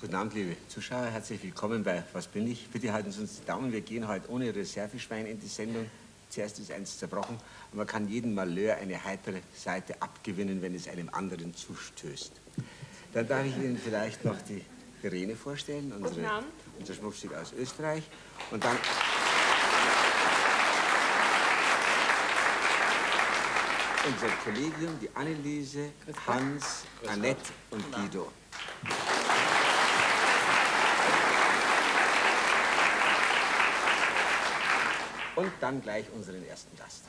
Guten Abend, liebe Zuschauer. Herzlich willkommen bei Was bin ich? Bitte halten Sie uns die Daumen. Wir gehen heute ohne Reserveschwein in die Sendung. Zuerst ist eins zerbrochen. Und man kann jedem Malheur eine heitere Seite abgewinnen, wenn es einem anderen zustößt. Dann darf ich Ihnen vielleicht noch die Irene vorstellen, unser Schmuckstück aus Österreich. Und dann... unser Kollegium, die Anneliese, Hans, Annette und Guido. Und dann gleich unseren ersten Gast.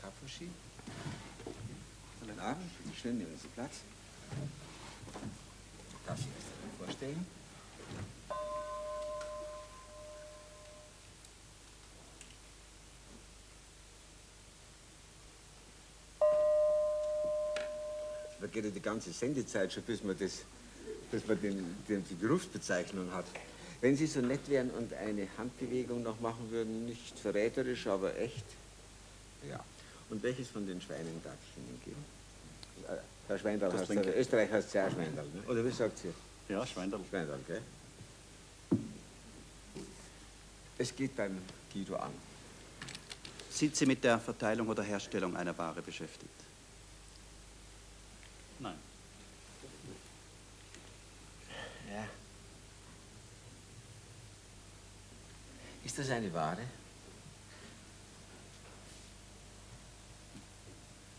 Kapuschi. Guten Abend, bitte schön, nehmen Sie Platz. Darf ich erst einmal vorstellen? Da geht ja die ganze Sendezeit schon, bis man die Berufsbezeichnung hat. Wenn Sie so nett wären und eine Handbewegung noch machen würden, nicht verräterisch, aber echt. Ja. Und welches von den Schweinen darf ich Ihnen geben? Herr Schweindal, heißt der, Österreich heißt es ja Schweindal, ne? Oder wie sagt sie? Ja, Schweindal. Schweindal, gell? Es geht beim Guido an. Sind Sie mit der Verteilung oder Herstellung einer Ware beschäftigt? Nein. Ja. Ist das eine Ware?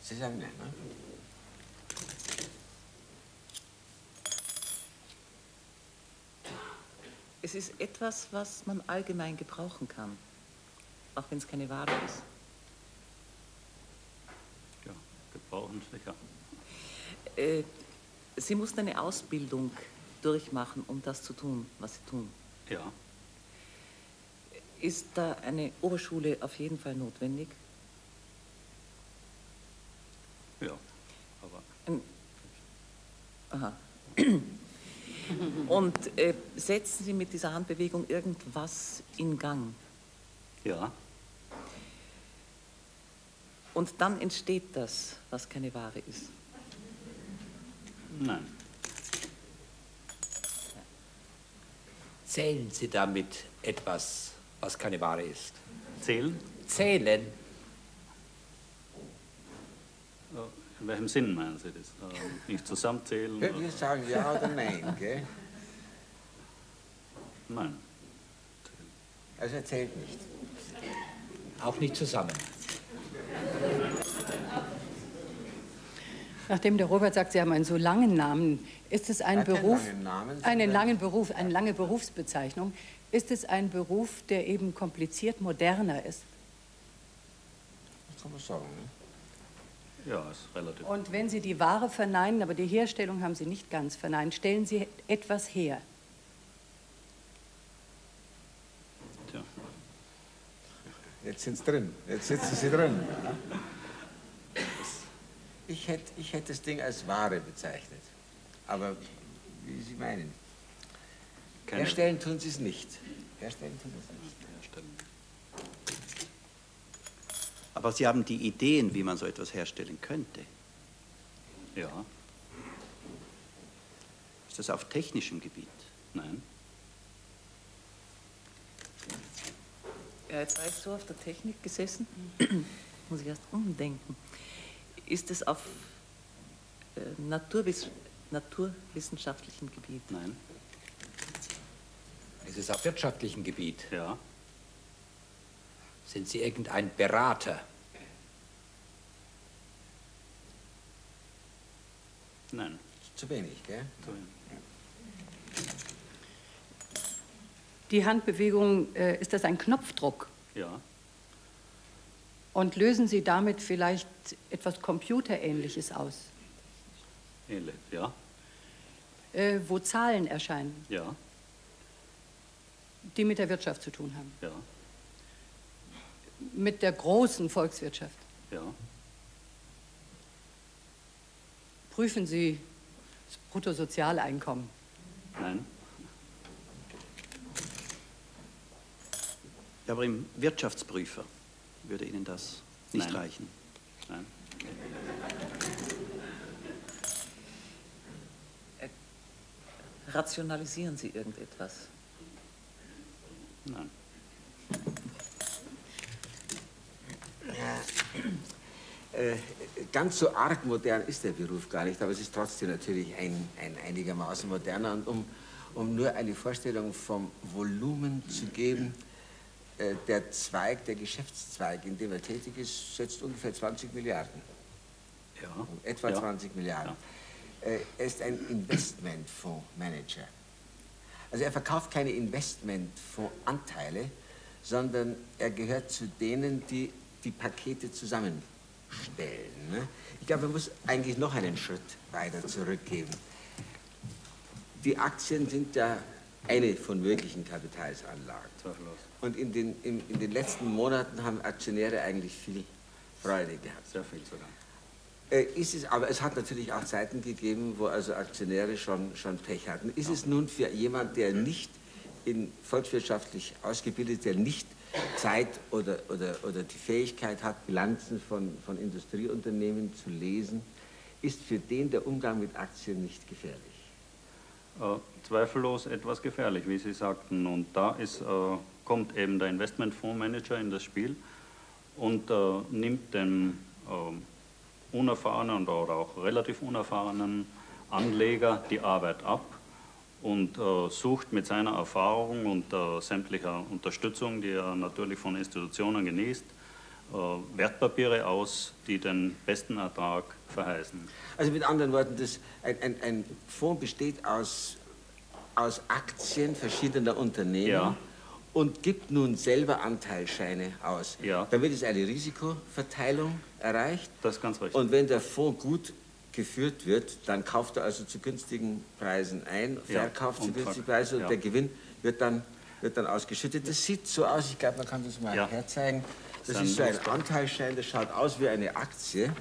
Sie sagen nein, ne? Es ist etwas, was man allgemein gebrauchen kann, auch wenn es keine Ware ist. Ja, gebrauchen sicher. Sie mussten eine Ausbildung durchmachen, um das zu tun, was Sie tun. Ja. Ist da eine Oberschule auf jeden Fall notwendig? Ja, aber... Aha. Und setzen Sie mit dieser Handbewegung irgendwas in Gang? Ja. Und dann entsteht das, was keine Ware ist? Nein. Zählen Sie damit etwas, was keine Ware ist? Zählen? Zählen. In welchem Sinn meinen Sie das? Nicht zusammenzählen? Wir sagen ja oder nein, gell? Nein. Also er zählt nicht. Auch nicht zusammen. Nachdem der Robert sagt, Sie haben einen so langen Namen, ist es ein Beruf, eine lange Berufsbezeichnung, ist es ein Beruf, der eben kompliziert moderner ist? Das kann man sagen, ne? Ja, ist relativ. Und wenn Sie die Ware verneinen, aber die Herstellung haben Sie nicht ganz verneint, stellen Sie etwas her. Tja. Jetzt sind Sie drin. Jetzt sitzen Sie drin. Ich hätte das Ding als Ware bezeichnet. Aber wie Sie meinen. Herstellen tun Sie es nicht. Herstellen tun Sie es nicht. Herstellen. Aber Sie haben die Ideen, wie man so etwas herstellen könnte. Ja. Ist das auf technischem Gebiet? Nein. Ja, jetzt war ich so auf der Technik gesessen. Muss ich erst umdenken. Ist es auf naturwissenschaftlichem Gebiet? Nein. Ist es auf wirtschaftlichem Gebiet? Ja. Sind Sie irgendein Berater? Nein. Zu wenig, gell? Zu wenig. Die Handbewegung, ist das ein Knopfdruck? Ja. Und lösen Sie damit vielleicht etwas Computerähnliches aus? Ähnlich, ja. Wo Zahlen erscheinen? Ja. Die mit der Wirtschaft zu tun haben? Ja. Mit der großen Volkswirtschaft? Ja. Prüfen Sie das Bruttosozialeinkommen? Nein. Ja, aber im Wirtschaftsprüfer würde Ihnen das nicht Nein. reichen. Nein. Rationalisieren Sie irgendetwas? Nein. Ganz so arg modern ist der Beruf gar nicht, aber es ist trotzdem natürlich ein einigermaßen moderner. Und um nur eine Vorstellung vom Volumen zu geben, der Geschäftszweig, in dem er tätig ist, setzt ungefähr 20 Milliarden. Ja. Etwa ja. 20 Milliarden. Ja. Er ist ein Investmentfondsmanager. Also er verkauft keine Investmentfondsanteile, sondern er gehört zu denen, die die Pakete zusammenstellen. Ne? Ich glaube, man muss eigentlich noch einen Schritt weiter zurückgehen. Die Aktien sind ja eine von möglichen Kapitalsanlagen. Und in den letzten Monaten haben Aktionäre eigentlich viel Freude gehabt. Sehr viel sogar. Aber es hat natürlich auch Zeiten gegeben, wo also Aktionäre schon Pech hatten. Ist es nun für jemanden, der nicht volkswirtschaftlich ausgebildet ist, der nicht Zeit oder die Fähigkeit hat, Bilanzen von Industrieunternehmen zu lesen, ist für den der Umgang mit Aktien nicht gefährlich? Zweifellos etwas gefährlich, wie Sie sagten. Und da kommt eben der Investmentfondsmanager in das Spiel und nimmt den unerfahrenen oder auch relativ unerfahrenen Anleger die Arbeit ab und sucht mit seiner Erfahrung und sämtlicher Unterstützung, die er natürlich von Institutionen genießt, Wertpapiere aus, die den besten Ertrag verheißen. Also mit anderen Worten, ein Fonds besteht aus Aktien verschiedener Unternehmen ja. und gibt nun selber Anteilsscheine aus. Ja. Damit ist eine Risikoverteilung erreicht. Das ist ganz richtig. Und wenn der Fonds gut geführt wird, dann kauft er also zu günstigen Preisen ein, ja. verkauft zu günstigen Preisen und ja. der Gewinn wird dann ausgeschüttet. Das sieht so aus, ich glaube, man kann das mal ja. herzeigen. Das ist so ein Anteilsschein, das schaut aus wie eine Aktie.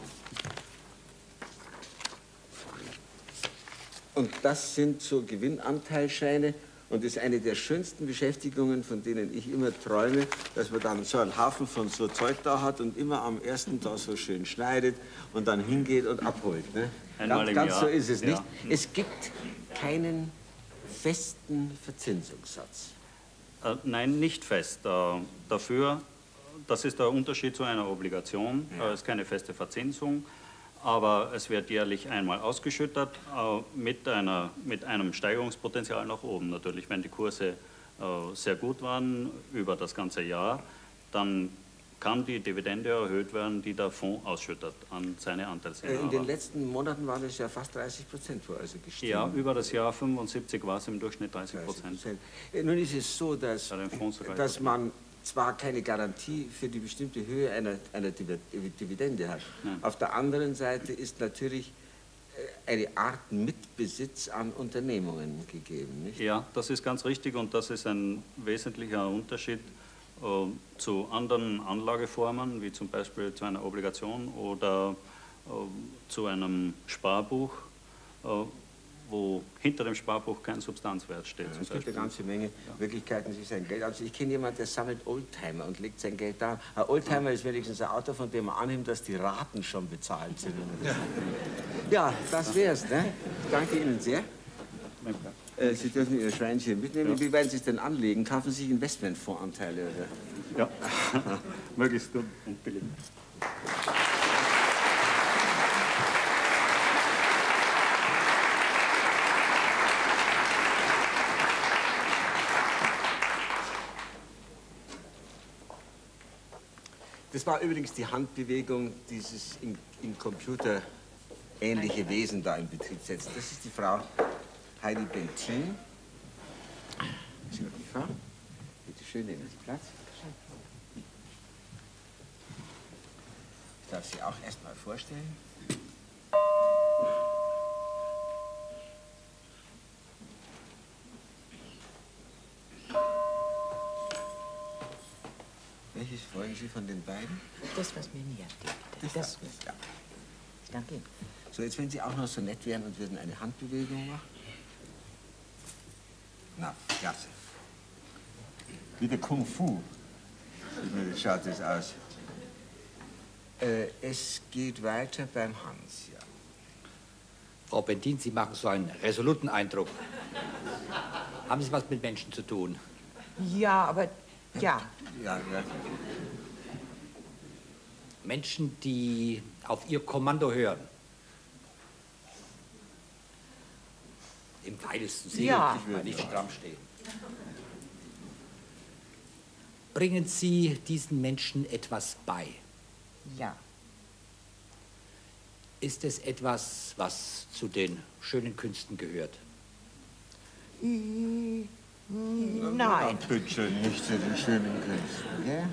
Und das sind so Gewinnanteilsscheine und ist eine der schönsten Beschäftigungen, von denen ich immer träume, dass man dann so einen Hafen von so Zeug da hat und immer am ersten Tag so schön schneidet und dann hingeht und abholt. Ne? Ganz so ist es ja. nicht. Es gibt keinen festen Verzinsungssatz. Nein, nicht fest. Dafür, das ist der Unterschied zu einer Obligation. Ja. Es ist keine feste Verzinsung. Aber es wird jährlich einmal ausgeschüttet, mit einem Steigerungspotenzial nach oben. Natürlich, wenn die Kurse sehr gut waren über das ganze Jahr, dann kann die Dividende erhöht werden, die der Fonds ausschüttet an seine Anteilsinhaber. In den letzten Monaten waren es ja fast 30%, wo also gestiegen. Ja, über das Jahr 75 war es im Durchschnitt 30%. Nun ist es so, dass man zwar keine Garantie für die bestimmte Höhe einer Dividende hat. Nein. Auf der anderen Seite ist natürlich eine Art Mitbesitz an Unternehmungen gegeben. Nicht? Ja, das ist ganz richtig und das ist ein wesentlicher Unterschied zu anderen Anlageformen, wie zum Beispiel zu einer Obligation oder zu einem Sparbuch, wo hinter dem Sparbuch kein Substanzwert steht. Ja, es gibt eine ganze Menge Möglichkeiten, sich sein Geld anzulegen. Ich kenne jemanden, der sammelt Oldtimer und legt sein Geld da. Ein Oldtimer ist wenigstens ein Auto, von dem man annimmt, dass die Raten schon bezahlt sind. Ja, das wär's. Ne? Danke Ihnen sehr. Sie dürfen Ihr Schweinchen mitnehmen. Ja. Wie werden Sie es denn anlegen? Kaufen Sie sich Investmentfondsanteile? Oder? Ja, möglichst dumm und billig. Das war übrigens die Handbewegung, dieses im Computer ähnliche Wesen da in Betrieb setzt. Das ist die Frau Heidi Bentin. Sie die Frau. Bitte schön, nehmen Sie Platz. Ich darf Sie auch erstmal vorstellen. Welches wollen Sie von den beiden? Das, was mir näher steht, bitte. Das gut. Ja. Ich danke Ihnen. So, jetzt, wenn Sie auch noch so nett wären und würden eine Handbewegung machen. Na, klasse. Wieder Kung Fu. Wie schaut das aus? Es geht weiter beim Hans, ja. Frau Bentin, Sie machen so einen resoluten Eindruck. Haben Sie was mit Menschen zu tun? Ja, aber ja. Ja. Menschen, die auf Ihr Kommando hören. Im weitesten Sinne, ja. Ich will nicht stramm stehen. Bringen Sie diesen Menschen etwas bei? Ja. Ist es etwas, was zu den schönen Künsten gehört? Nein. Bitte nicht zu den schönen Künsten, gell?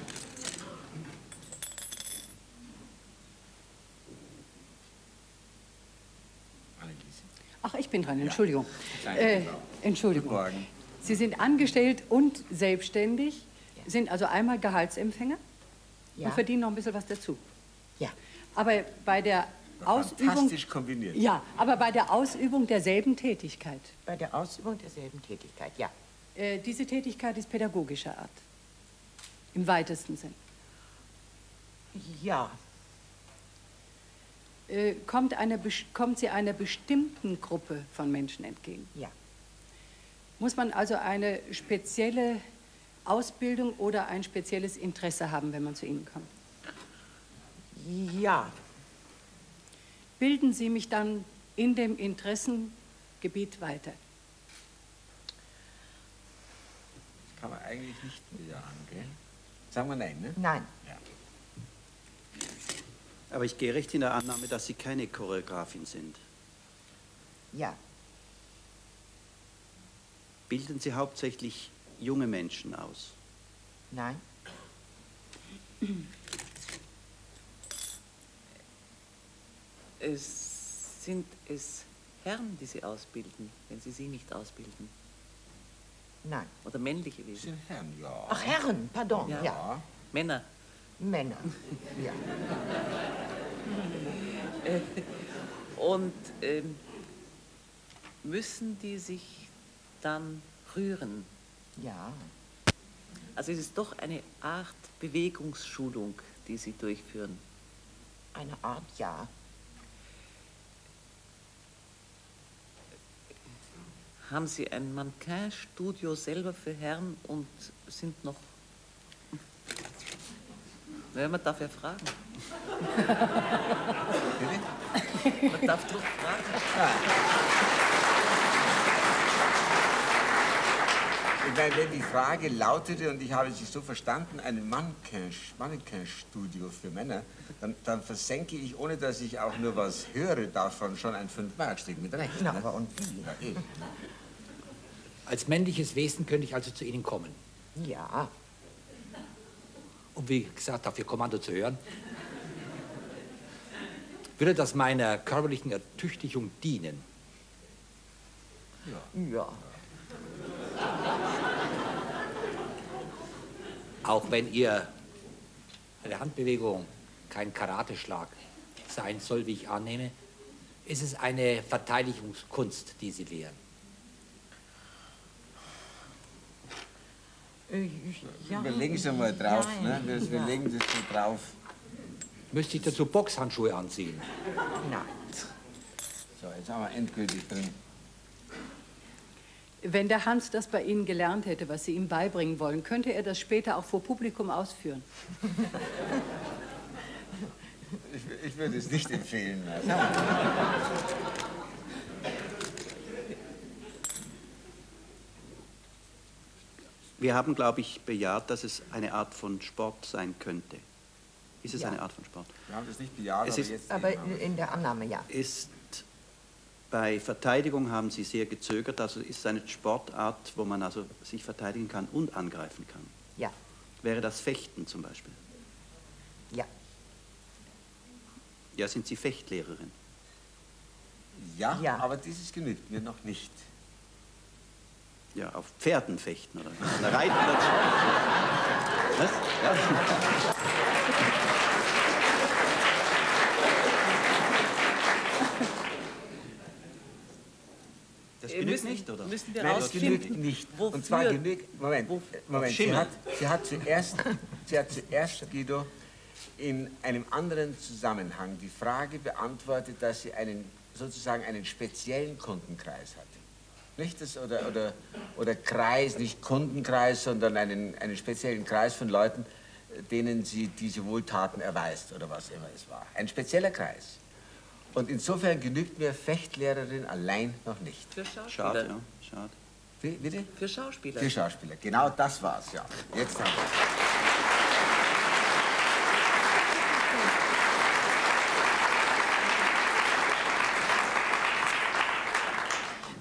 Ach, ich bin dran, Entschuldigung. Ja. Entschuldigung. Guten Morgen. Sie sind angestellt und selbstständig, ja. Sind also einmal Gehaltsempfänger, ja. Und verdienen noch ein bisschen was dazu. Ja. Aber bei der Ausübung... Fantastisch kombiniert. Ja, aber bei der Ausübung derselben Tätigkeit. Bei der Ausübung derselben Tätigkeit, ja. Diese Tätigkeit ist pädagogischer Art, im weitesten Sinn. Ja. Kommt sie einer bestimmten Gruppe von Menschen entgegen? Ja. Muss man also eine spezielle Ausbildung oder ein spezielles Interesse haben, wenn man zu Ihnen kommt? Ja. Bilden Sie mich dann in dem Interessengebiet weiter? Das kann man eigentlich nicht bejahen, gell? Sagen wir nein, ne? Nein. Ja. Aber ich gehe recht in der Annahme, dass Sie keine Choreografin sind. Ja. Bilden Sie hauptsächlich junge Menschen aus? Nein. Sind es Herren, die Sie ausbilden, wenn Sie sie nicht ausbilden? Nein. Oder männliche Wesen? Sind Herren, ja. Ach, Herren, pardon, ja. Ja. Männer. Männer, ja. Und müssen die sich dann rühren? Ja. Also es ist doch eine Art Bewegungsschulung, die Sie durchführen. Eine Art, ja. Haben Sie ein Mannequin-Studio selber für Herren und sind noch... Ja, man darf ja fragen. Man darf doch fragen. Ich meine, wenn die Frage lautete, und ich habe sie so verstanden, ein Mannequin-Studio für Männer, dann versenke ich, ohne dass ich auch nur was höre, davon schon ein 5-Mark-Stück mit rechts. Ne? Aber und wie? Ja, eh. Als männliches Wesen könnte ich also zu Ihnen kommen? Ja. Und wie gesagt, auf Ihr Kommando zu hören. Würde das meiner körperlichen Ertüchtigung dienen? Ja. Auch wenn Ihre Handbewegung kein Karateschlag sein soll, wie ich annehme, ist es eine Verteidigungskunst, die Sie lehren. Ja, wir legen es einmal drauf, nein, ne? Wir legen das so drauf. Müsste ich dazu Boxhandschuhe anziehen? Nein. So, jetzt haben wir endgültig drin. Wenn der Hans das bei Ihnen gelernt hätte, was Sie ihm beibringen wollen, könnte er das später auch vor Publikum ausführen? Ich würde es nicht empfehlen. Also. Wir haben, glaube ich, bejaht, dass es eine Art von Sport sein könnte. Ist es eine Art von Sport? Wir haben es nicht bejaht, aber in der Annahme, ja. Bei Verteidigung haben Sie sehr gezögert. Also ist es eine Sportart, wo man also sich verteidigen kann und angreifen kann? Ja. Wäre das Fechten zum Beispiel? Ja. Ja, sind Sie Fechtlehrerin? Ja, ja. Aber dieses genügt mir noch nicht. Ja, auf Pferden fechten oder da reiten dazu. Was? Ja. Das Genügt nicht, oder? Müssen wir rausfinden. Genügt nicht. Wofür? Und zwar genügt... Moment. Sie hat zuerst, Guido, in einem anderen Zusammenhang die Frage beantwortet, dass sie sozusagen einen speziellen Kundenkreis hatte. Nicht das, oder Kreis, nicht Kundenkreis, sondern einen speziellen Kreis von Leuten, denen sie diese Wohltaten erweist oder was immer es war. Ein spezieller Kreis. Und insofern genügt mir Fechtlehrerin allein noch nicht. Für Schauspieler. Schade, ja. Schade. Wie, bitte? Für Schauspieler. Für Schauspieler, genau das war's, ja. Jetzt haben wir's.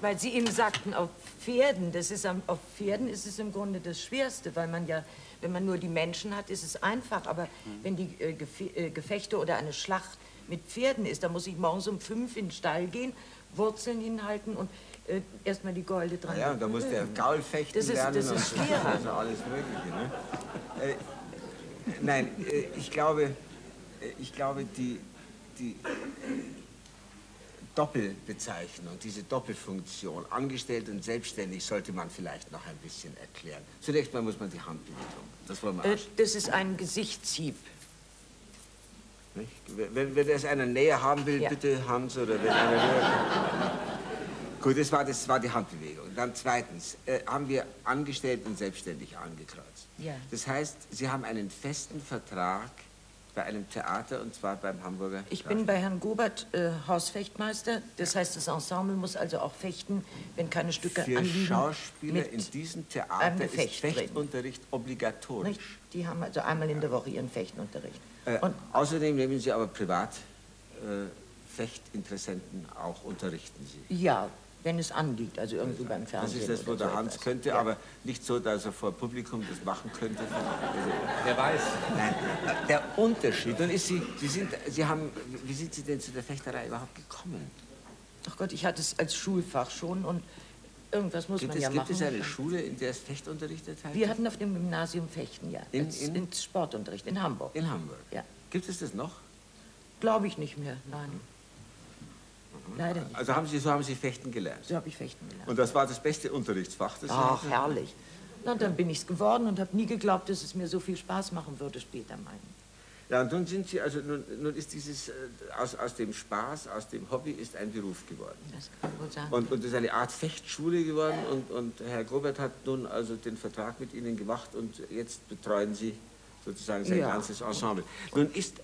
Weil Sie eben sagten, auf Pferden, auf Pferden ist es im Grunde das Schwerste, weil man ja, wenn man nur die Menschen hat, ist es einfach. Aber wenn die Gefechte oder eine Schlacht mit Pferden ist, da muss ich morgens um 5 in den Stall gehen, Wurzeln hinhalten und erstmal die Golde dran. Ja, und da muss der Gaul fechten lernen. Das ist schwerer. Also alles Mögliche, ne? Nein, ich glaube, die Doppelbezeichnung, diese Doppelfunktion, angestellt und selbstständig, sollte man vielleicht noch ein bisschen erklären. Zunächst mal muss man die Handbewegung. Das wollen wir das ist ein Gesichtshieb. Nicht? Wenn das einer näher haben will, ja. Bitte Hans, oder wenn einer höher. Gut, das war die Handbewegung. Dann zweitens haben wir angestellt und selbstständig angekreuzt. Ja. Das heißt, Sie haben einen festen Vertrag bei einem Theater, und zwar beim Hamburger... Ich bin bei Herrn Gobert Hausfechtmeister. Das heißt, das Ensemble muss also auch fechten, wenn keine Stücke anliegen. Für Schauspieler in diesem Theater ist Fechtunterricht obligatorisch. Nicht? Die haben also einmal in der Woche ihren Fechtunterricht. Und außerdem nehmen Sie aber privat Fechtinteressenten auch, unterrichten Sie? Ja, wenn es anliegt, also irgendwie beim Fernsehen. Das ist das, wo der Hans könnte, aber nicht so, dass er vor Publikum das machen könnte. Wer weiß. Nein, der Unterschied, und wie sind Sie denn zu der Fechterei überhaupt gekommen? Ach Gott, ich hatte es als Schulfach schon und irgendwas muss man ja machen. Gibt es eine Schule, in der es Fecht unterrichtet hat? Wir hatten auf dem Gymnasium Fechten, ja. In Sportunterricht, in Hamburg. In Hamburg? Ja. Gibt es das noch? Glaube ich nicht mehr, nein. Mhm. Leider nicht. Also haben Sie Fechten gelernt? So habe ich Fechten gelernt. Und das war das beste Unterrichtsfach? Ach, herrlich. Na, dann bin ich es geworden und habe nie geglaubt, dass es mir so viel Spaß machen würde später meinen. Ja, und nun sind Sie, also nun ist dieses, aus dem Spaß, aus dem Hobby ist ein Beruf geworden. Das kann man wohl sagen. Und ist eine Art Fechtschule geworden, und Herr Gobert hat nun also den Vertrag mit Ihnen gemacht und jetzt betreuen Sie sozusagen sein ganzes Ensemble. Nun ist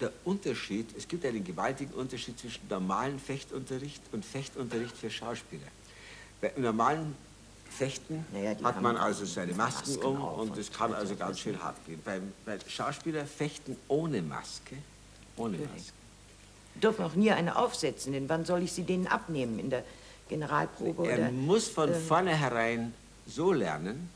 der Unterschied, es gibt einen gewaltigen Unterschied zwischen normalen Fechtunterricht und Fechtunterricht für Schauspieler. Bei normalen Fechten hat man also seine Masken um und es kann also ganz schön hart gehen. Bei Schauspieler fechten ohne Maske. Ohne Maske. Sie dürfen auch nie eine aufsetzen, denn wann soll ich sie denen abnehmen? In der Generalprobe oder... Er muss von vornherein so lernen,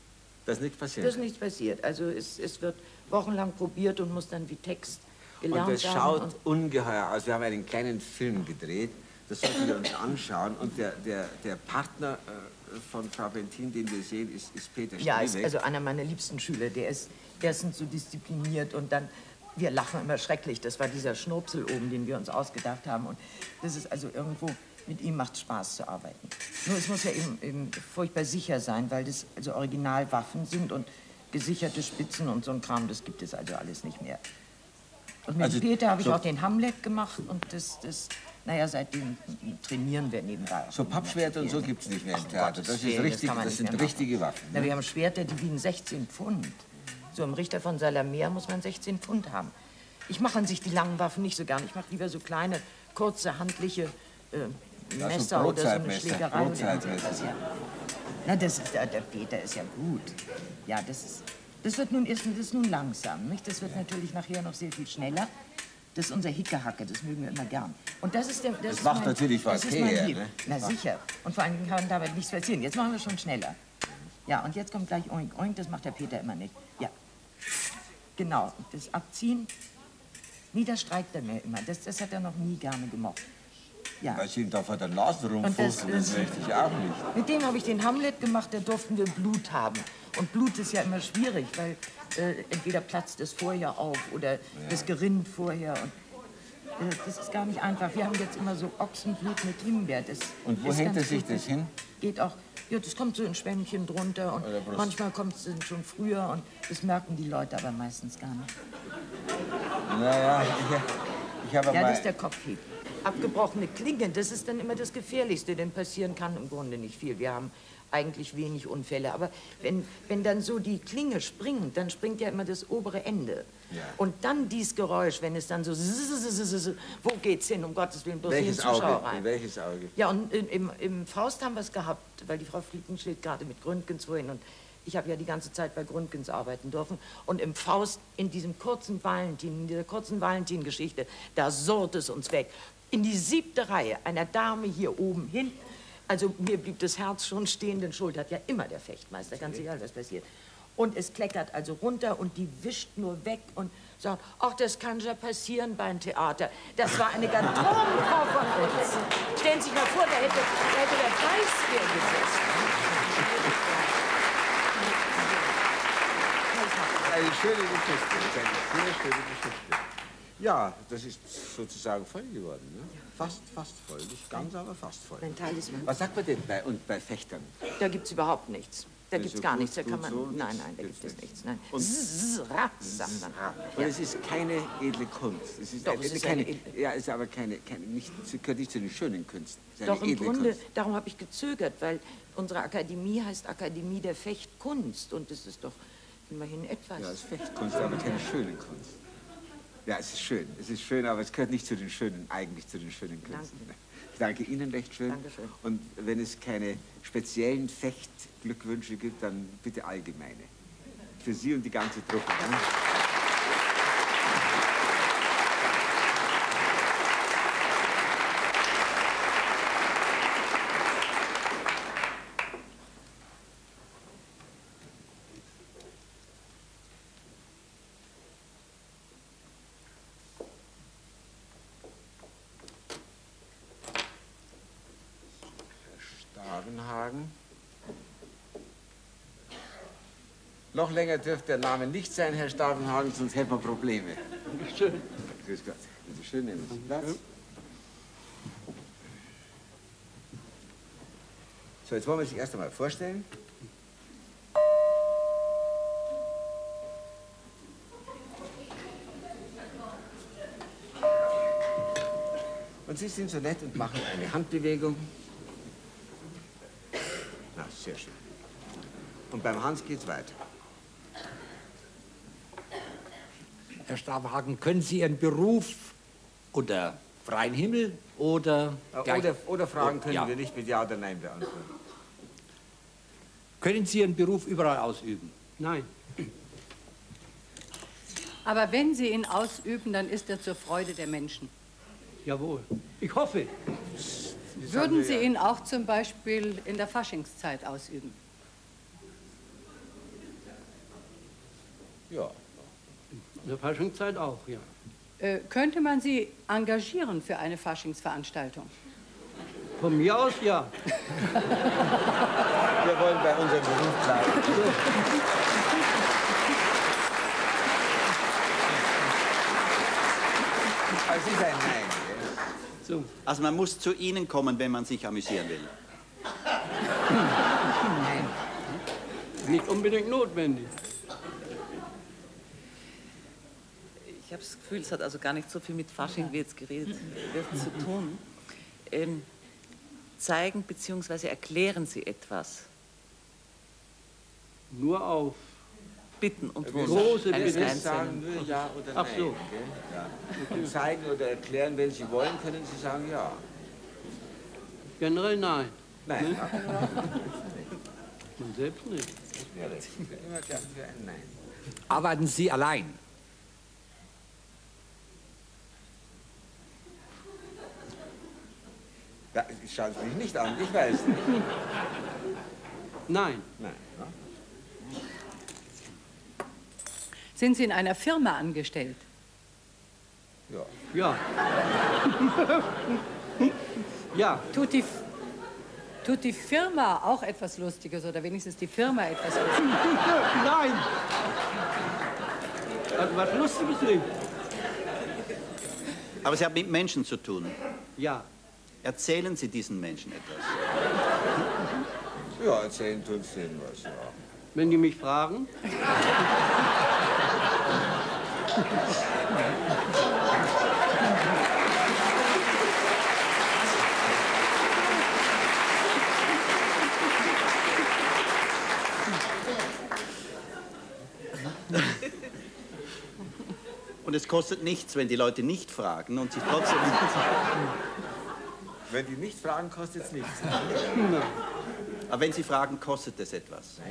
dass nichts passiert. Dass nichts passiert. Also es wird wochenlang probiert und muss dann wie Text gelernt werden. Und das schaut ungeheuer aus. Wir haben einen kleinen Film gedreht, das sollten wir uns anschauen, und der Partner... von Frau Bentin, den wir sehen, ist Peter Schweig. Ja, ist also einer meiner liebsten Schüler. Der ist so diszipliniert und dann, wir lachen immer schrecklich. Das war dieser Schnurpsel oben, den wir uns ausgedacht haben. Und das ist also irgendwo, mit ihm macht es Spaß zu arbeiten. Nur es muss ja eben furchtbar sicher sein, weil das also Originalwaffen sind und gesicherte Spitzen und so ein Kram, das gibt es also alles nicht mehr. Und mit Peter habe ich auch den Hamlet gemacht und das naja, seitdem trainieren wir nebenbei. So Pappschwerter und so gibt es nicht mehr im Theater. Das ist richtig, das sind richtige Waffen. Na, wir haben Schwerter, die wiegen 16 Pfund. So im Richter von Salamea muss man 16 Pfund haben. Ich mache an sich die langen Waffen nicht so gern. Ich mache lieber so kleine, kurze, handliche Messer oder so eine Schlägerei. Der Peter ist ja gut. Ja, das wird nun langsam, nicht? Das wird natürlich nachher noch sehr viel schneller. Das ist unser Hickehacke, das mögen wir immer gern. Und das ist das macht natürlich was her, ne? Na sicher. Und vor allem kann dabei nichts passieren. Jetzt machen wir schon schneller. Ja, und jetzt kommt gleich Oink, Oink, das macht der Peter immer nicht. Ja. Genau, das Abziehen, niederstreikt er mir immer. Das hat er noch nie gerne gemocht. Ja. Weil sie ihm da vor der Nase rumfuchsen, das möchte ich auch nicht. Mit dem habe ich den Hamlet gemacht, da durften wir Blut haben. Und Blut ist ja immer schwierig, weil entweder platzt es vorher auf oder es gerinnt vorher. Und, das ist gar nicht einfach. Wir haben jetzt immer so Ochsenblut mit Himbeer. Und wo hängt er sich das hin? geht auch, ja, das kommt so in Schwämmchen drunter und manchmal kommt es schon früher und das merken die Leute aber meistens gar nicht. Naja, ich habe ja, das ist der Cockpit. Abgebrochene Klingen, das ist dann immer das Gefährlichste, denn passieren kann im Grunde nicht viel. Wir haben eigentlich wenig Unfälle, aber wenn dann so die Klinge springt, dann springt ja immer das obere Ende. Ja. Und dann dieses Geräusch, wenn es dann so, wo geht's hin, um Gottes Willen, bloß welches Auge? Rein. Welches Auge? Ja, und im Faust haben wir es gehabt, weil die Frau Fliegenschild gerade mit Gründgens wohin und ich habe ja die ganze Zeit bei Gründgens arbeiten dürfen und im Faust, in diesem kurzen Valentin, in dieser kurzen Valentin-Geschichte, da surrt es uns weg. In die 7. Reihe einer Dame hier oben hin. Also mir blieb das Herz schon stehen, denn Schuld hat ja immer der Fechtmeister, ganz egal, was passiert. Und es kleckert also runter und die wischt nur weg und sagt, ach, das kann ja passieren beim Theater. Das war eine Garderobenfrau von uns. Stellen Sie sich mal vor, da hätte der Preis hier gesessen. Eine schöne Geschichte, eine sehr schöne Geschichte. Ja, das ist sozusagen voll geworden, ne? Ja. Fast voll, nicht ganz, aber fast voll. Mental ist was sagt man denn bei Fechtern? Da gibt's überhaupt nichts. Da gibt's gar nichts, da kann man, nein, da gibt es nichts, nein. Und es ist keine edle Kunst. Es ist, doch, es ist keine, ja, es ist aber keine gehört nicht zu den schönen Künsten. Doch im Grunde, darum habe ich gezögert, weil unsere Akademie heißt Akademie der Fechtkunst und das ist doch immerhin etwas. Ja, es ist Fechtkunst, aber keine schöne Kunst. Ja, es ist schön, aber es gehört nicht zu den schönen, eigentlich zu den schönen Künsten. Danke. Ich danke Ihnen recht schön. Dankeschön. Und wenn es keine speziellen Fechtglückwünsche gibt, dann bitte allgemeine. Für Sie und die ganze Truppe. Ne? Noch länger dürfte der Name nicht sein, Herr Stavenhagen, sonst hätten wir Probleme. Schön. Grüß Gott. Bitte schön, nehmen Sie Platz. So, jetzt wollen wir sich erst einmal vorstellen. Und Sie sind so nett und machen eine Handbewegung. Na, sehr schön. Und beim Hans geht's weiter. Herr Stavenhagen, können Sie Ihren Beruf unter freiem Himmel oder Fragen können wir nicht mit Ja oder Nein beantworten. Können Sie Ihren Beruf überall ausüben? Nein. Aber wenn Sie ihn ausüben, dann ist er zur Freude der Menschen. Jawohl. Ich hoffe. Würden Sie ihn auch zum Beispiel in der Faschingszeit ausüben? Ja. In der Faschingszeit auch, ja. Könnte man Sie engagieren für eine Faschingsveranstaltung? Von mir aus, ja. Wir wollen bei unserem Beruf bleiben. Es ist ein Nein. So. Also man muss zu Ihnen kommen, wenn man sich amüsieren will. Nein. Nicht unbedingt notwendig. Ich habe das Gefühl, es hat also gar nicht so viel mit Fasching, wie jetzt geredet wird, zu tun. Zeigen bzw. erklären Sie etwas? Nur auf Bitten und Wunsch eines Einzelnen. Sagen wir Ja oder Nein. Ach so. Ja. Und zeigen oder erklären, wenn Sie wollen, können Sie sagen Ja. Generell nein. Nein. Man selbst nicht. Ja, das wäre immer gern für ein Nein. Arbeiten Sie allein? Ich schaue es mich nicht an, ich weiß nicht. Nein. Nein. Ja. Sind Sie in einer Firma angestellt? Ja. Ja. Ja. Tut die Firma auch etwas Lustiges oder wenigstens die Firma etwas Lustiges? Nein. Also was Lustiges nicht. Aber Sie haben mit Menschen zu tun. Ja. Erzählen Sie diesen Menschen etwas. Ja, erzählen tut's denen was, ja. Wenn die mich fragen? Und es kostet nichts, wenn die Leute nicht fragen und sich trotzdem... Wenn die nicht fragen, kostet es nichts. Nein. Aber wenn sie fragen, kostet es etwas?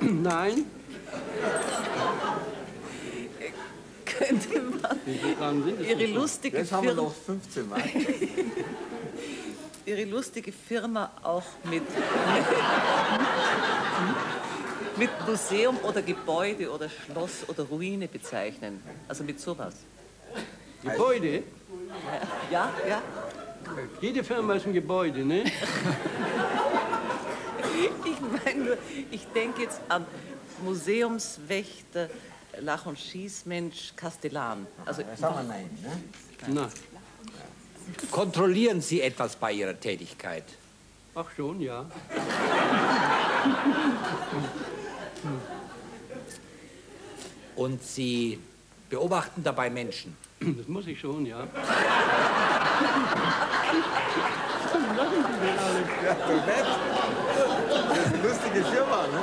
Nein. Nein? Könnte man Ihre lustige Firma... Jetzt haben wir noch 15 Mal. Ihre lustige Firma auch mit Museum oder Gebäude oder Schloss oder Ruine bezeichnen. Also mit sowas. Gebäude? Ja, ja. Jede Firma ist ein Gebäude, ne? Ich meine nur, ich denke jetzt an Museumswächter, Lach- und Schießmensch, Kastellan. Also, sagen wir nein, ne? Nein. Kontrollieren Sie etwas bei Ihrer Tätigkeit? Ach schon, ja. Und Sie beobachten dabei Menschen? Das muss ich schon, ja. Was machen Sie denn alles? Ja, du Mensch. Das ist eine lustige Firma, ne?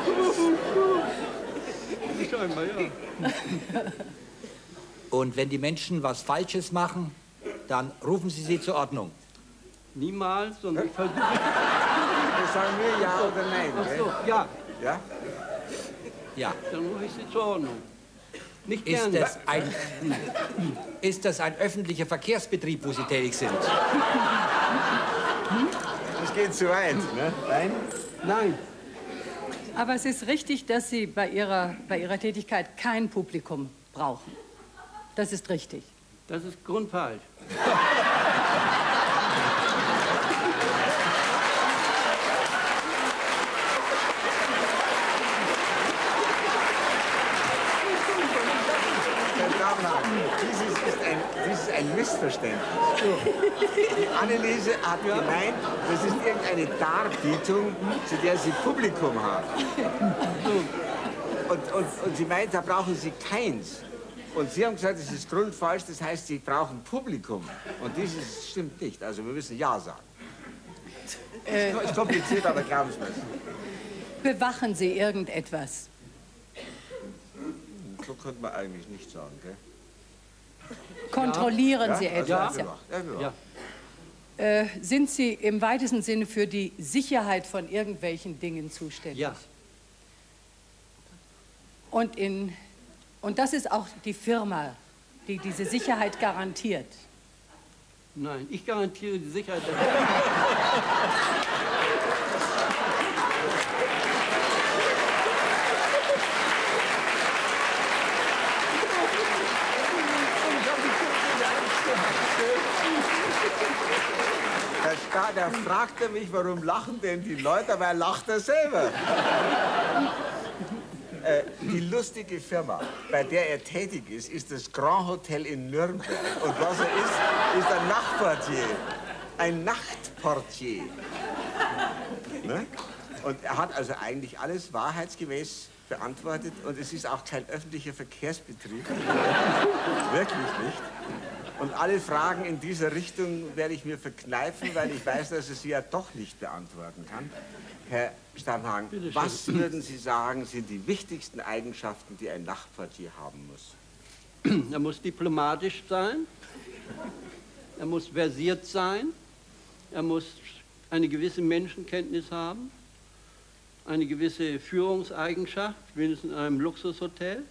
Scheinbar, ja. Und wenn die Menschen was Falsches machen, dann rufen Sie sie zur Ordnung? Niemals, sondern ich versuche... Das sagen wir ja oder nein, ach so, ja. Ja? Ja. Dann rufe ich sie zur Ordnung. Nicht ist, ist das ein öffentlicher Verkehrsbetrieb, wo Sie tätig sind? Das geht zu weit, ne? Nein? Nein. Aber es ist richtig, dass Sie bei Ihrer Tätigkeit kein Publikum brauchen. Das ist richtig. Das ist grundfalsch. Dieses ist ein Missverständnis. Die Anneliese hat gemeint, das ist irgendeine Darbietung, zu der Sie Publikum haben. Und sie meint, da brauchen Sie keins. Und Sie haben gesagt, das ist grundfalsch, das heißt, Sie brauchen Publikum. Und dieses stimmt nicht. Also wir müssen Ja sagen. Es ist kompliziert, aber glauben Sie mir. Bewachen Sie irgendetwas? So könnte man eigentlich nicht sagen, gell? Kontrollieren Sie etwas? Ja. Ja. Sind Sie im weitesten Sinne für die Sicherheit von irgendwelchen Dingen zuständig? Ja. Und das ist auch die Firma, die diese Sicherheit garantiert? Nein, ich garantiere die Sicherheit der Firma. Da fragt er mich, warum lachen denn die Leute, aber er lacht er selber. Die lustige Firma, bei der er tätig ist das Grand Hotel in Nürnberg. Und was er ist ein Nachtportier. Ein Nachtportier. Ne? Und er hat also eigentlich alles wahrheitsgemäß beantwortet. Und es ist auch kein öffentlicher Verkehrsbetrieb. Wirklich nicht. Und alle Fragen in dieser Richtung werde ich mir verkneifen, weil ich weiß, dass ich sie ja doch nicht beantworten kann. Herr Stavenhagen, was würden Sie sagen, sind die wichtigsten Eigenschaften, die ein Nachtportier haben muss? Er muss diplomatisch sein, er muss versiert sein, er muss eine gewisse Menschenkenntnis haben, eine gewisse Führungseigenschaft, wenigstens in einem Luxushotel,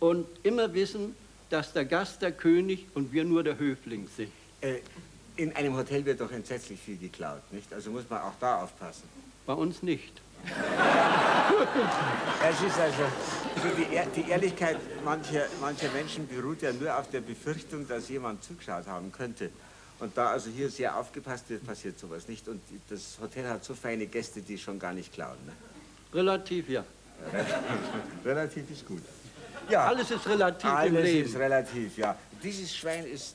und immer wissen, dass der Gast der König und wir nur der Höfling sind. In einem Hotel wird doch entsetzlich viel geklaut, nicht? Also muss man auch da aufpassen. Bei uns nicht. Es ist also, die Ehrlichkeit mancher Menschen beruht ja nur auf der Befürchtung, dass jemand zugeschaut haben könnte. Und da also hier sehr aufgepasst wird, passiert sowas nicht. Und das Hotel hat so feine Gäste, die schon gar nicht klauen, ne? Relativ, ja. Relativ ist gut. Ja, alles ist relativ im Leben. Alles ist relativ, ja. Dieses Schwein ist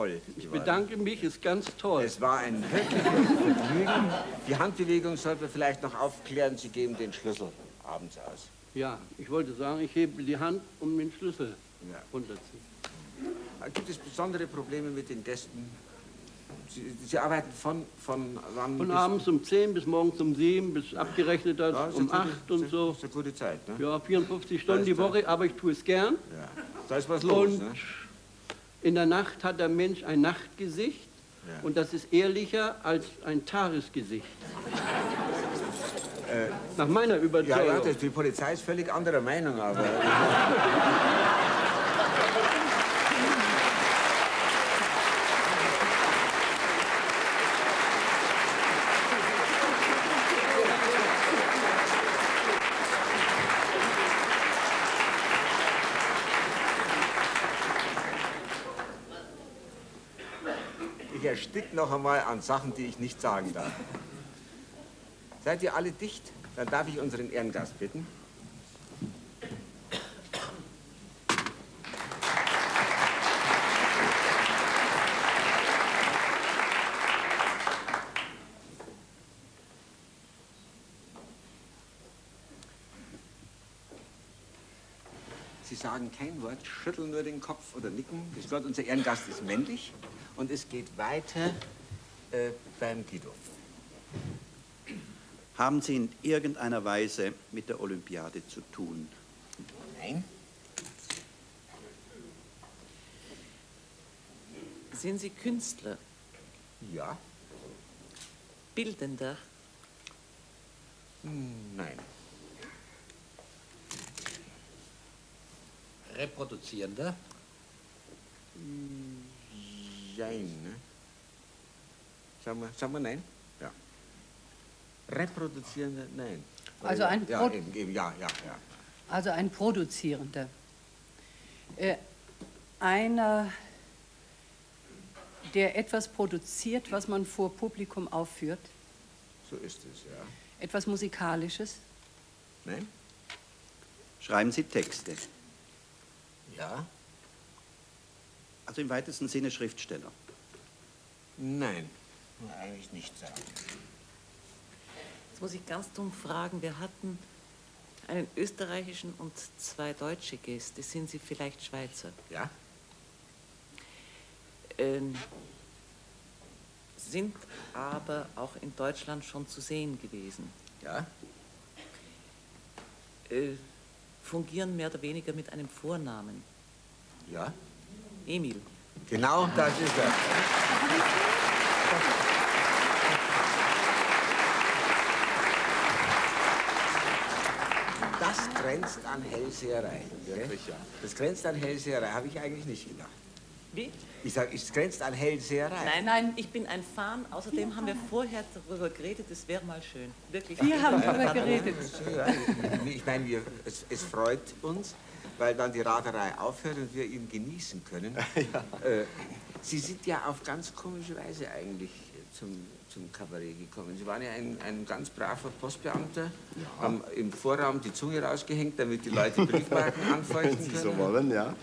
voll. Ich bedanke mich, ist ganz toll. Es war ein wirkliches Vergnügen. Die Handbewegung sollten wir vielleicht noch aufklären. Sie geben den Schlüssel abends aus. Ja, ich wollte sagen, ich hebe die Hand, um den Schlüssel runterzuziehen. Gibt es besondere Probleme mit den Gästen? Sie arbeiten von wann? Von abends um 10 bis morgens um 7, bis abgerechnet um 8 und so. Das ist eine gute Zeit, ne? Ja, 54 Stunden die Woche, aber ich tue es gern. Ja. Da ist was los, ne? In der Nacht hat der Mensch ein Nachtgesicht, und das ist ehrlicher als ein Tagesgesicht. Nach meiner Überzeugung. Ja, die Polizei ist völlig anderer Meinung, aber... Ich erstick noch einmal an Sachen, die ich nicht sagen darf. Seid ihr alle dicht? Dann darf ich unseren Ehrengast bitten. Sie sagen kein Wort, schütteln nur den Kopf oder nicken. Grüß Gott, unser Ehrengast ist männlich. Und es geht weiter beim Guido. Haben Sie in irgendeiner Weise mit der Olympiade zu tun? Nein. Sind Sie Künstler? Ja. Bildender? Nein. Reproduzierender? Nein, ne? Sagen wir nein? Ja. Reproduzierender, nein. Also ein Also ein Produzierender. Einer, der etwas produziert, was man vor Publikum aufführt. So ist es, ja. Etwas Musikalisches. Nein. Schreiben Sie Texte? Ja. Also im weitesten Sinne Schriftsteller? Nein, eigentlich nicht sagen. Jetzt muss ich ganz dumm fragen, wir hatten einen österreichischen und 2 deutsche Gäste. Sind Sie vielleicht Schweizer? Ja. Sind aber auch in Deutschland schon zu sehen gewesen? Ja. Fungieren mehr oder weniger mit einem Vornamen? Ja. Emil. Genau, das ist er. Das grenzt an Hellseherei. Wirklich, ja. Das grenzt an Hellseherei, habe ich eigentlich nicht gedacht. Wie? Ich sage, es grenzt an Hellseherei. Nein, nein, ich bin ein Fan. Außerdem haben wir vorher darüber geredet, das wäre mal schön. Wirklich. Wir haben darüber geredet. Ich meine, es freut uns, weil dann die Raderei aufhört und wir ihn genießen können. Ja. Sie sind ja auf ganz komische Weise eigentlich zum Kabarett gekommen. Sie waren ja ein ganz braver Postbeamter, haben im Vorraum die Zunge rausgehängt, damit die Leute Briefmarken anfeuchten können. Wenn Sie so wollen, ja.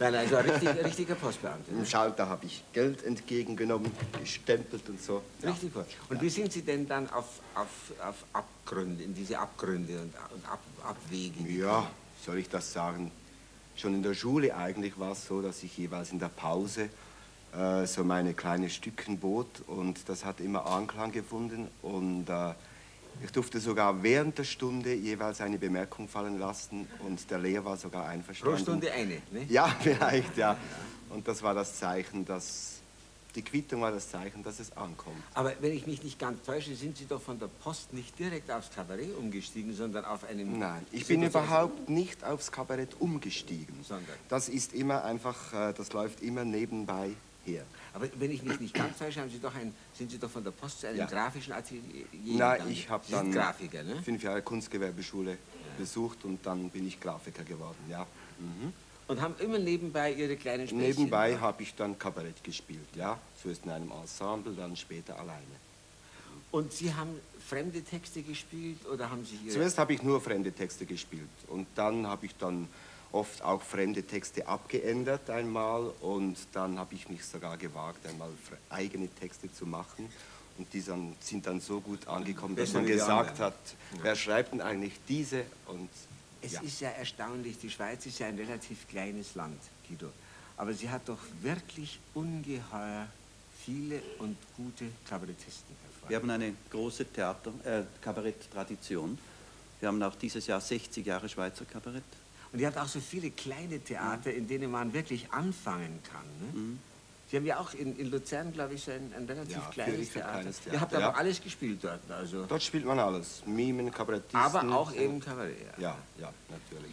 Nein, also ein richtiger Postbeamter. Im Schalter habe ich Geld entgegengenommen, gestempelt und so. Richtig gut. Und wie sind Sie denn dann auf Abgründe, in diese Abgründe und Abwege? Ja. Soll ich das sagen? Schon in der Schule eigentlich war es so, dass ich jeweils in der Pause so meine kleinen Stücken bot und das hat immer Anklang gefunden und ich durfte sogar während der Stunde jeweils eine Bemerkung fallen lassen und der Lehrer war sogar einverstanden. Pro Stunde eine, ne? Ja, vielleicht, ja. Und das war das Zeichen, dass... Die Quittung war das Zeichen, dass es ankommt. Aber wenn ich mich nicht ganz täusche, sind Sie doch von der Post nicht direkt aufs Kabarett umgestiegen, sondern auf einem... Nein, ich bin überhaupt nicht aufs Kabarett umgestiegen. Sondern? Das ist immer einfach, das läuft immer nebenbei her. Aber wenn ich mich nicht ganz täusche, haben Sie doch sind Sie doch von der Post zu einem grafischen Atelier gegangen? Nein, ich habe dann Grafiker, ne? 5 Jahre Kunstgewerbeschule besucht und dann bin ich Grafiker geworden, ja. Mhm. Und haben immer nebenbei Ihre kleinen Späßchen? Nebenbei habe ich dann Kabarett gespielt, ja. Zuerst in einem Ensemble, dann später alleine. Und Sie haben fremde Texte gespielt oder haben Sie... Zuerst habe ich nur fremde Texte gespielt und dann habe ich dann oft auch fremde Texte abgeändert einmal und dann habe ich mich sogar gewagt, einmal eigene Texte zu machen und die sind dann so gut angekommen, dass man gesagt hat, wer schreibt denn eigentlich diese? Und es ist ja erstaunlich, die Schweiz ist ja ein relativ kleines Land, Guido, aber sie hat doch wirklich ungeheuer viele und gute Kabarettisten hervor. Wir haben eine große Kabarett-Tradition. Wir haben auch dieses Jahr 60 Jahre Schweizer Kabarett. Und ihr habt auch so viele kleine Theater, in denen man wirklich anfangen kann. Ne? Mhm. Sie haben ja auch in Luzern, glaube ich, ein relativ kleines Theater. Ihr habt aber alles gespielt dort. Also. Dort spielt man alles. Mimen, Kabarettisten. Aber auch eben Kabarett. Ja, ja, natürlich.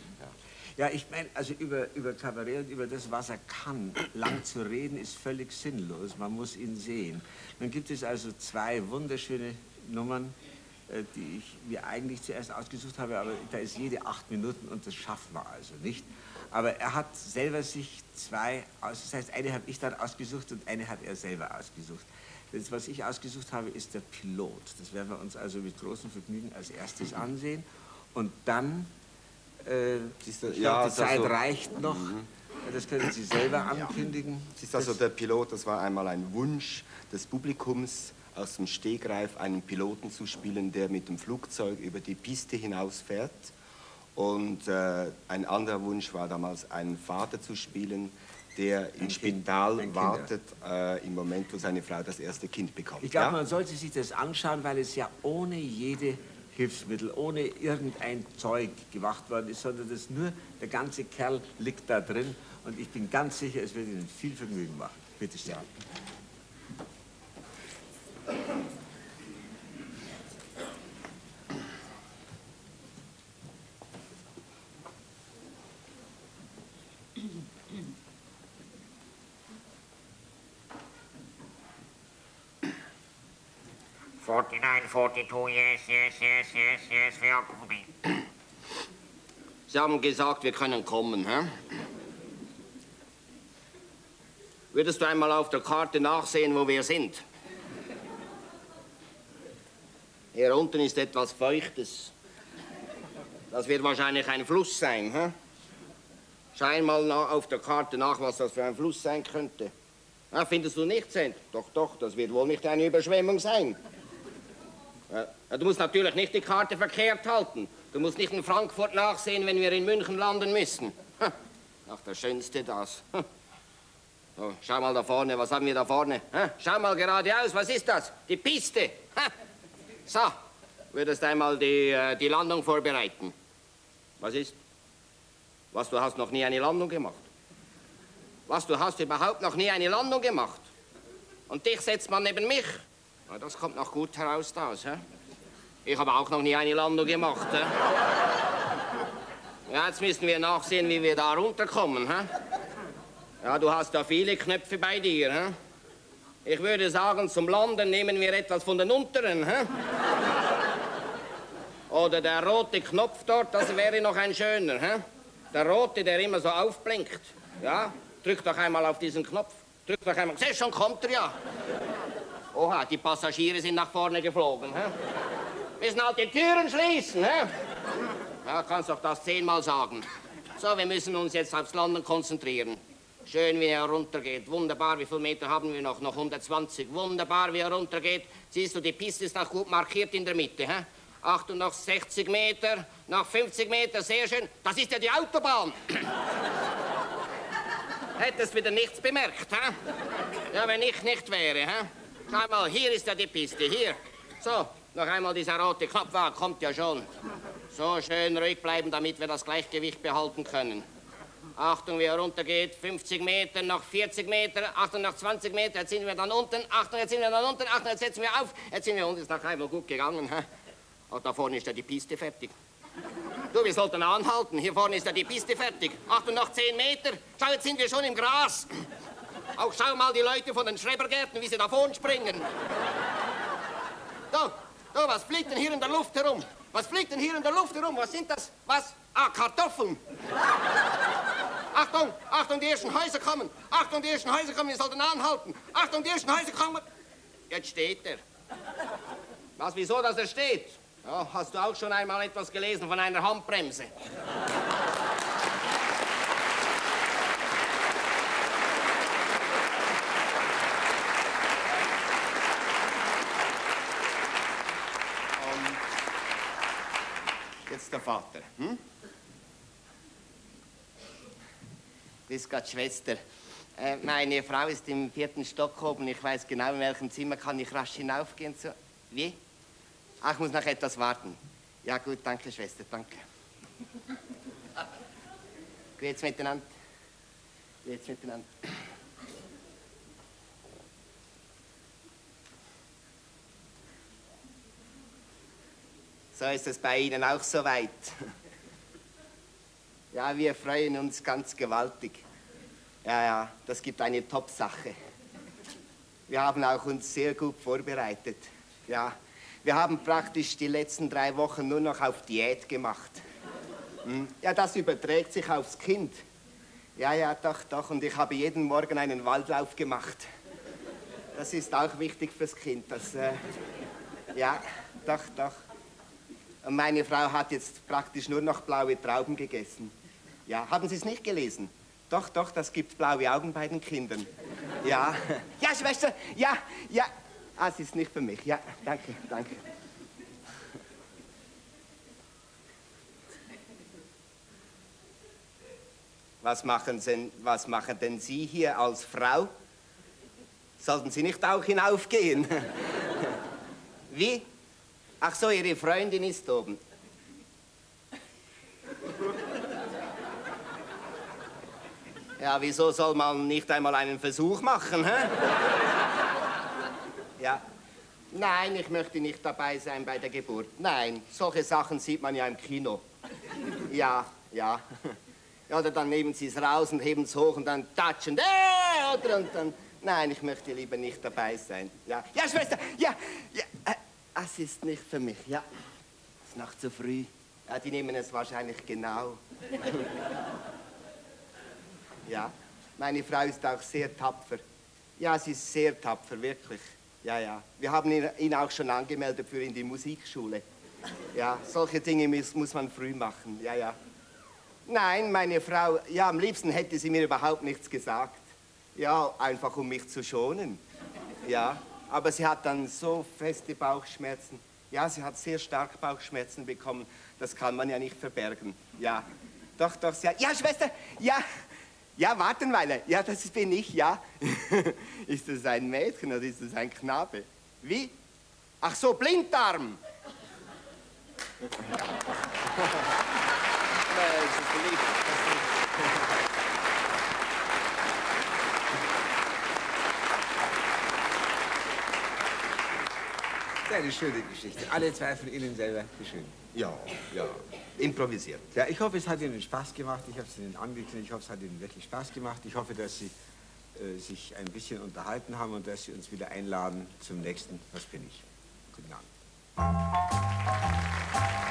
Ja, ich meine, also über Kabarett und über das, was er kann, lang zu reden, ist völlig sinnlos. Man muss ihn sehen. Dann gibt es also zwei wunderschöne Nummern, die ich mir eigentlich zuerst ausgesucht habe, aber da ist jede 8 Minuten und das schaffen wir also nicht. Aber er hat selber sich zwei aus, das heißt, eine habe ich dann ausgesucht und eine hat er selber ausgesucht. Das, was ich ausgesucht habe, ist der Pilot. Das werden wir uns also mit großem Vergnügen als erstes ansehen. Und dann, die Zeit reicht noch, das können Sie selber ankündigen. Das ist also der Pilot, das war einmal ein Wunsch des Publikums, aus dem Stegreif einen Piloten zu spielen, der mit dem Flugzeug über die Piste hinausfährt. Und ein anderer Wunsch war damals, einen Vater zu spielen, der im Spital wartet, im Moment, wo seine Frau das erste Kind bekommt. Ich glaube, man sollte sich das anschauen, weil es ja ohne jede Hilfsmittel, ohne irgendein Zeug gemacht worden ist, sondern das nur, der ganze Kerl liegt da drin. Und ich bin ganz sicher, es wird Ihnen viel Vergnügen machen. Bitte sehr. Ja. Forty-nine, 42, yes, wir kommen. Sie haben gesagt, wir können kommen, hä? Würdest du einmal auf der Karte nachsehen, wo wir sind? Hier unten ist etwas Feuchtes. Das wird wahrscheinlich ein Fluss sein, hä? Schau mal auf der Karte nach, was das für ein Fluss sein könnte. Ah, findest du nicht, Sand? Doch, doch, das wird wohl nicht eine Überschwemmung sein. Du musst natürlich nicht die Karte verkehrt halten. Du musst nicht in Frankfurt nachsehen, wenn wir in München landen müssen. Ach, das Schönste, das. So, schau mal da vorne, was haben wir da vorne? Schau mal geradeaus, was ist das? Die Piste. So, würdest einmal die Landung vorbereiten. Was ist? Was, du hast noch nie eine Landung gemacht? Was, du hast überhaupt noch nie eine Landung gemacht? Und dich setzt man neben mich? Na, das kommt noch gut heraus, das, hä? Ich habe auch noch nie eine Landung gemacht, hä? Ja, jetzt müssen wir nachsehen, wie wir da runterkommen, hä? Ja, du hast da viele Knöpfe bei dir, hä? Ich würde sagen, zum Landen nehmen wir etwas von den unteren, hä? Oder der rote Knopf dort, das wäre noch ein schöner, hä? Der rote, der immer so aufblinkt, ja? Drück doch einmal auf diesen Knopf. Drück doch einmal. Siehst, schon kommt er ja. Oha, die Passagiere sind nach vorne geflogen. Hä? Müssen halt die Türen schließen. Hä? Ja, kannst doch das 10-mal sagen. So, wir müssen uns jetzt aufs Landen konzentrieren. Schön, wie er runtergeht. Wunderbar, wie viele Meter haben wir noch? Noch 120. Wunderbar, wie er runtergeht. Siehst du, die Piste ist noch gut markiert in der Mitte. Hä? Ach, und noch 60 Meter, noch 50 Meter, sehr schön. Das ist ja die Autobahn. Hättest wieder nichts bemerkt, hä? Ja, wenn ich nicht wäre, hä? Schau mal, hier ist ja die Piste, hier. So, noch einmal dieser rote Knopfwagen, kommt ja schon. So, schön ruhig bleiben, damit wir das Gleichgewicht behalten können. Achtung, wie er runtergeht, 50 Meter, noch 40 Meter, Achtung, noch 20 Meter, jetzt sind wir dann unten, Achtung, jetzt sind wir dann unten, Achtung, jetzt setzen wir auf, jetzt sind wir unten, ist noch einmal gut gegangen, hä? Und da vorne ist ja die Piste fertig. Du, wir sollten anhalten. Hier vorne ist ja die Piste fertig. Achtung, noch 10 Meter. Schau, jetzt sind wir schon im Gras. Auch schau mal die Leute von den Schrebergärten, wie sie davon springen. Du, was fliegt denn hier in der Luft herum? Was fliegt denn hier in der Luft herum? Was sind das? Was? Ah, Kartoffeln. Achtung, Achtung, die ersten Häuser kommen. Achtung, die ersten Häuser kommen. Wir sollten anhalten. Achtung, die ersten Häuser kommen. Jetzt steht er. Was, wieso, dass er steht? Ja, hast du auch schon einmal etwas gelesen von einer Handbremse? Jetzt der Vater. Hm? Das ist gerade die Schwester. Meine Frau ist im 4. Stock oben. Ich weiß genau, in welchem Zimmer kann ich rasch hinaufgehen. So. Wie? Ach, ich muss noch etwas warten. Ja gut, danke, Schwester, danke. Grüezi miteinander. Grüezi miteinander. So ist es bei Ihnen auch so weit. Ja, wir freuen uns ganz gewaltig. Ja, ja, das gibt eine Top-Sache. Wir haben auch uns sehr gut vorbereitet. Ja, wir haben praktisch die letzten 3 Wochen nur noch auf Diät gemacht. Ja, das überträgt sich aufs Kind. Ja, ja, doch, doch. Und ich habe jeden Morgen einen Waldlauf gemacht. Das ist auch wichtig fürs Kind. Das, ja, doch, doch. Und meine Frau hat jetzt praktisch nur noch blaue Trauben gegessen. Ja, haben Sie es nicht gelesen? Doch, doch, das gibt blaue Augen bei den Kindern. Ja, ja, Schwester, ja, ja. Ah, es ist nicht für mich. Ja, danke, danke. Was machen denn Sie hier als Frau? Sollten Sie nicht auch hinaufgehen? Wie? Ach so, Ihre Freundin ist oben. Ja, wieso soll man nicht einmal einen Versuch machen, hä? Ja. Nein, ich möchte nicht dabei sein bei der Geburt. Nein, solche Sachen sieht man ja im Kino. Ja, ja. Oder dann nehmen Sie es raus und heben es hoch und dann tatschen. Oder und dann... Nein, ich möchte lieber nicht dabei sein. Ja, ja, Schwester, ja, ja. Es ist nicht für mich, ja. Es ist noch zu früh. Ja, die nehmen es wahrscheinlich genau. Ja, meine Frau ist auch sehr tapfer. Ja, sie ist sehr tapfer, wirklich. Ja, ja. Wir haben ihn auch schon angemeldet für in die Musikschule. Ja, solche Dinge muss man früh machen, ja, ja. Nein, meine Frau, ja, am liebsten hätte sie mir überhaupt nichts gesagt. Ja, einfach um mich zu schonen. Ja, aber sie hat dann so feste Bauchschmerzen. Ja, sie hat sehr stark Bauchschmerzen bekommen. Das kann man ja nicht verbergen. Ja, doch, doch, sehr. Ja, Schwester, ja. Ja, warten weile. Ja, das bin ich, ja. Ist das ein Mädchen oder ist das ein Knabe? Wie? Ach so, Blinddarm. Das ist eine schöne Geschichte. Alle 2 von Ihnen selber geschrieben. Ja, ja. Improvisiert. Ja, ich hoffe, es hat Ihnen Spaß gemacht. Ich habe es Ihnen angekündigt. Ich hoffe, es hat Ihnen wirklich Spaß gemacht. Ich hoffe, dass Sie sich ein bisschen unterhalten haben und dass Sie uns wieder einladen zum nächsten Was bin ich? Guten Abend.